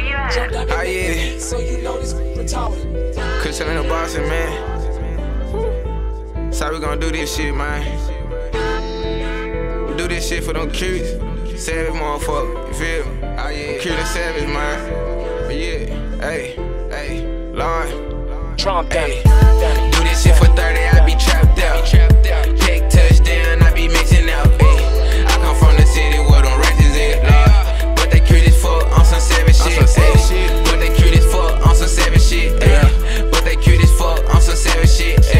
I hit it. So you know this retarded. Cushion in the boxing, man. So we gon' do this shit, man. Do this shit for them cutes. Savage motherfucker, you feel me? I hit it. Cute and savage, man. But yeah, hey, hey, Lauren. Trump, Danny. Do this shit for 30, I be trapped out. Take touchdown, I be mixing out. I come from the city where them ratchets at, Lord. But they cute as fuck on some savage shit. But they cute as fuck on some savage shit. But they cute as fuck on some savage shit. I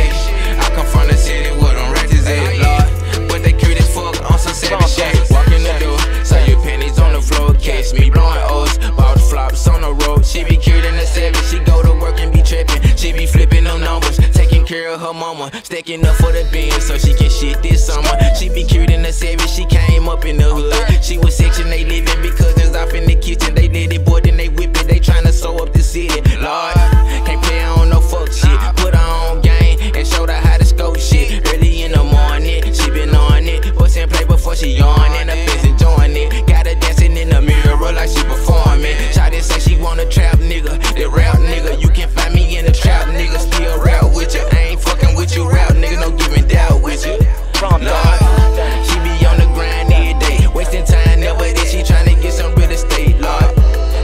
come from the city where them ratchets at, Lord. But they cute as fuck on some savage shit. Walking the door, saw your pennies on the floor, catch me blowing O's, ball flops on the road. She be cute in the savage, she go to work and be tripping. She be flipping them numbers, taking care of her mama, stacking up for the bills so she can shit this summer. She be cute in the savage, she came up in the hood. She was section 8 living because it's off in the kitchen. They did it, boy, then they whip it. They tryna sew up the city. Lord, can't play on no fuck shit. Put her on game and showed her how to scope shit. Early in the morning, she been on it. Puss and play before she yawn and her fist enjoying it. Got her dancing in the mirror like she performing. Shawty say she want a trap nigga, that rap nigga. You can find me in the trap nigga, still rap with you. I ain't fucking with you, rap nigga, no giving doubt with you. Lord, she be on the grind every day, wasting time, never did she tryna get some real estate. Lord,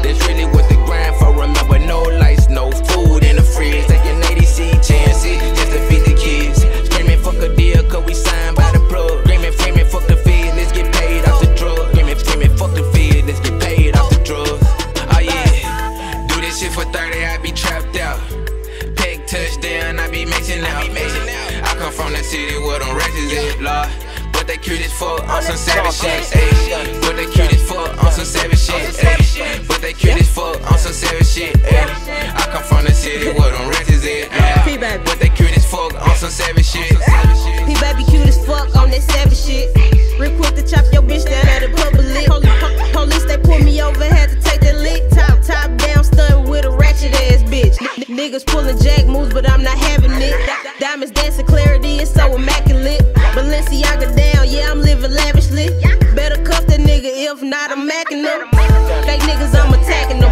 that's really what the grind for. Remember, no lights, no food in the fridge. Taking 80C chances just to feed the kids. Screaming fuck a deal, cause we signed by the plug. Screaming, screaming fuck the feds, let's get paid off the drugs. Screaming, screaming fuck the feds, let's get paid off the drugs. Oh yeah, do this shit for 30, I be trapped out. Peg touchdown, I be mixing out. I come from the city where them ratchets at, Lord. But they cute as fuck on some savage shit. But they cute as fuck on some savage shit. But they cute as fuck on some savage shit. I come from the city where them ratchets at. But they cute as fuck on some savage shit. P baby cute as fuck on that savage shit. Real quick to chop your bitch down at the public. Police they pulled me over, had to take that lick. Top down, stunned with a ratchet ass bitch. Niggas pulling jack moves, but I'm not having it. Diamonds dancing, clarity is so immaculate. Balenciaga down, yeah, I'm living lavishly. Better cuff that nigga, if not, I'm macking up. Fake niggas, I'm attacking them.